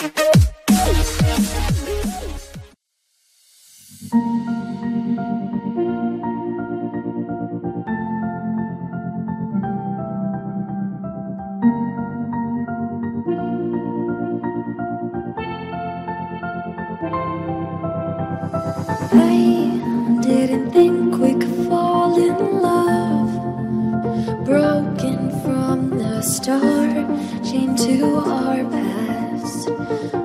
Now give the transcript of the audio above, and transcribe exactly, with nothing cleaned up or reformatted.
I didn't think we could fall in love, broken from the start, chained to our past.